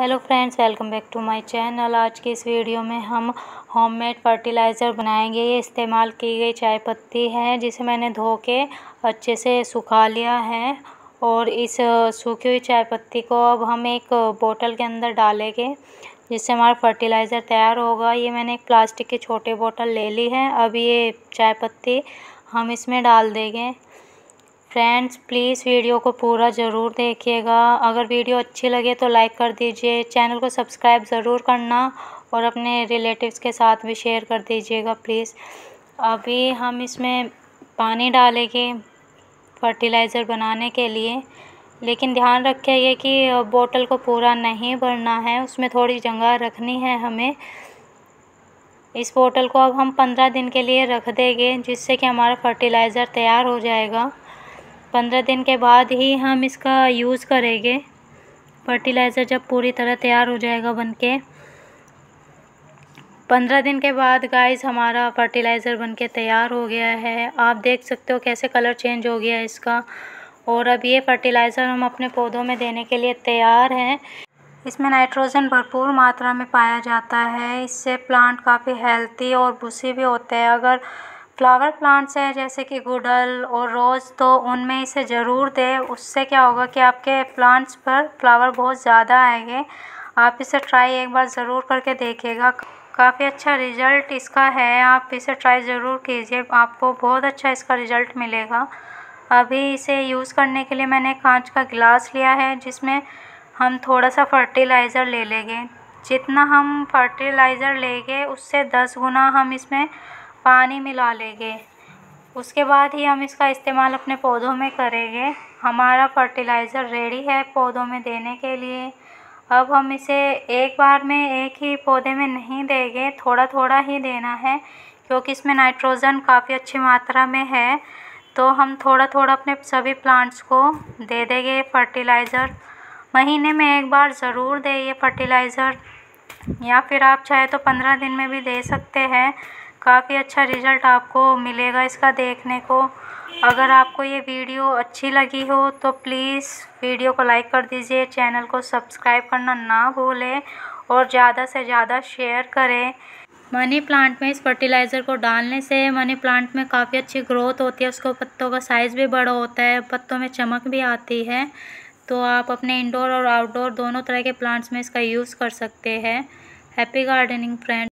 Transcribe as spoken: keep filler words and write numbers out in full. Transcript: Hello friends, welcome back to my channel. आज की इस वीडियो में हम होममेड फर्टिलाइज़र बनाएंगे। ये इस्तेमाल की गई चाय पत्ती है जिसे मैंने धो के अच्छे से सुखा लिया है, और इस सूखी हुई चाय पत्ती को अब हम एक बोतल के अंदर डालेंगे जिससे हमारा फर्टिलाइज़र तैयार होगा। ये मैंने एक प्लास्टिक के छोटे बोतल ले ली है। अब ये चाय पत्ती हम इसमें डाल देंगे। फ्रेंड्स प्लीज़ वीडियो को पूरा ज़रूर देखिएगा। अगर वीडियो अच्छी लगे तो लाइक कर दीजिए, चैनल को सब्सक्राइब ज़रूर करना और अपने रिलेटिव्स के साथ भी शेयर कर दीजिएगा प्लीज़। अभी हम इसमें पानी डालेंगे फर्टिलाइज़र बनाने के लिए, लेकिन ध्यान रखिएगा कि बोतल को पूरा नहीं भरना है, उसमें थोड़ी जगह रखनी है हमें। इस बोतल को अब हम पंद्रह दिन के लिए रख देंगे जिससे कि हमारा फर्टिलाइज़र तैयार हो जाएगा। पंद्रह दिन के बाद ही हम इसका यूज़ करेंगे। फर्टिलाइज़र जब पूरी तरह तैयार हो जाएगा बनके, पंद्रह दिन के बाद गाइस हमारा फर्टिलाइज़र बनके तैयार हो गया है। आप देख सकते हो कैसे कलर चेंज हो गया इसका। और अब ये फर्टिलाइज़र हम अपने पौधों में देने के लिए तैयार हैं। इसमें नाइट्रोजन भरपूर मात्रा में पाया जाता है। इससे प्लांट काफ़ी हेल्थी और बुशी भी होते हैं। अगर फ्लावर प्लांट्स हैं जैसे कि गुड़हल और रोज़, तो उनमें इसे ज़रूर दें। उससे क्या होगा कि आपके प्लांट्स पर फ्लावर बहुत ज़्यादा आएंगे। आप इसे ट्राई एक बार ज़रूर करके देखिएगा, काफ़ी अच्छा रिज़ल्ट इसका है। आप इसे ट्राई ज़रूर कीजिए, आपको बहुत अच्छा इसका रिज़ल्ट मिलेगा। अभी इसे यूज़ करने के लिए मैंने कांच का गिलास लिया है जिसमें हम थोड़ा सा फर्टिलाइज़र ले लेंगे। जितना हम फर्टिलाइज़र लेंगे उससे दस गुना हम इसमें पानी मिला लेंगे। उसके बाद ही हम इसका इस्तेमाल अपने पौधों में करेंगे। हमारा फर्टिलाइज़र रेडी है पौधों में देने के लिए। अब हम इसे एक बार में एक ही पौधे में नहीं देंगे, थोड़ा थोड़ा ही देना है क्योंकि इसमें नाइट्रोजन काफ़ी अच्छी मात्रा में है। तो हम थोड़ा थोड़ा अपने सभी प्लांट्स को दे देंगे फर्टिलाइज़र। महीने में एक बार ज़रूर दें ये फर्टिलाइज़र, या फिर आप चाहे तो पंद्रह दिन में भी दे सकते हैं। काफ़ी अच्छा रिज़ल्ट आपको मिलेगा इसका देखने को। अगर आपको ये वीडियो अच्छी लगी हो तो प्लीज़ वीडियो को लाइक कर दीजिए, चैनल को सब्सक्राइब करना ना भूलें और ज़्यादा से ज़्यादा शेयर करें। मनी प्लांट में इस फर्टिलाइज़र को डालने से मनी प्लांट में काफ़ी अच्छी ग्रोथ होती है, उसको पत्तों का साइज़ भी बड़ा होता है, पत्तों में चमक भी आती है। तो आप अपने इंडोर और आउटडोर दोनों तरह के प्लांट्स में इसका यूज़ कर सकते हैं। Happy gardening friend.